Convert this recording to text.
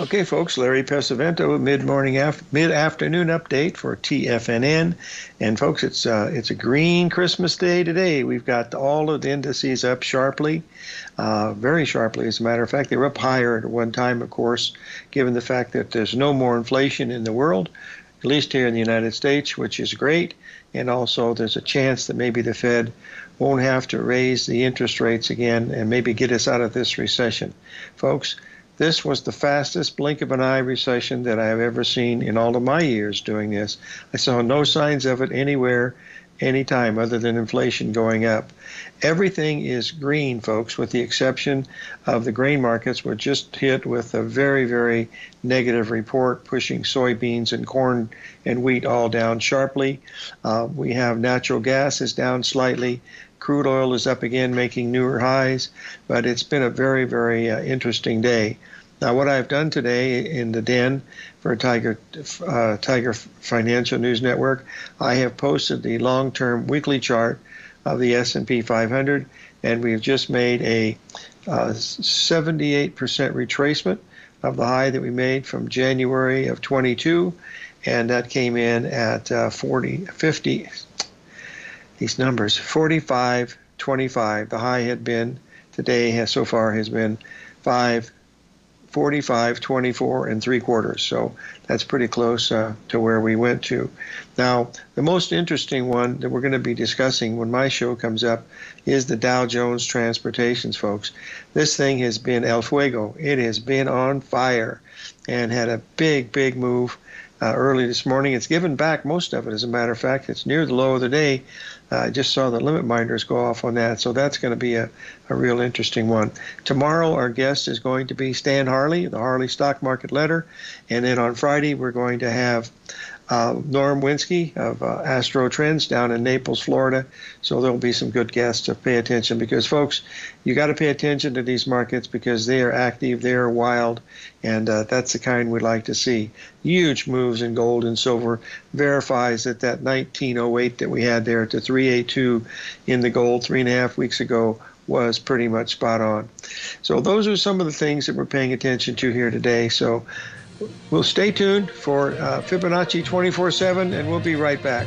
Okay, folks, Larry Pesavento, mid-afternoon update for TFNN. And, folks, it's a green Christmas day today. We've got all of the indices up sharply, very sharply, as a matter of fact. They were up higher at one time, of course, given the fact that there's no more inflation in the world, at least here in the United States, which is great. And also there's a chance that maybe the Fed won't have to raise the interest rates again and maybe get us out of this recession. Folks, this was the fastest blink of an eye recession that I have ever seen in all of my years doing this. I saw no signs of it anywhere, anytime, other than inflation going up. Everything is green, folks, with the exception of the grain markets, which just hit with a very, very negative report, pushing soybeans and corn and wheat all down sharply. We have natural gas is down slightly. Crude oil is up again, making newer highs, but it's been a very, very interesting day. Now, what I've done today in the den for Tiger Financial News Network, I have posted the long-term weekly chart of the S&P 500, and we've just made a 78% retracement of the high that we made from January of 22, and that came in at 45.25. The high had been today has been 45.24 3/4. So that's pretty close to where we went to. Now, the most interesting one that we're going to be discussing when my show comes up is the Dow Jones Transportations, folks. This thing has been El Fuego. It has been on fire and had a big, big move early this morning. It's given back most of it, as a matter of fact. It's near the low of the day. I just saw the limit minders go off on that, so that's going to be a real interesting one. Tomorrow, our guest is going to be Stan Harley, the Harley Stock Market Letter, and then on Friday, we're going to have Norm Winski of Astro Trends down in Naples, Florida. So there'll be some good guests to pay attention, because, folks, you got to pay attention to these markets because they are active, they are wild, and that's the kind we like to see. Huge moves in gold and silver verifies that 1908 that we had there to 382 in the gold 3.5 weeks ago was pretty much spot on. So those are some of the things that we're paying attention to here today. So we'll stay tuned for Fibonacci 24/7, and we'll be right back.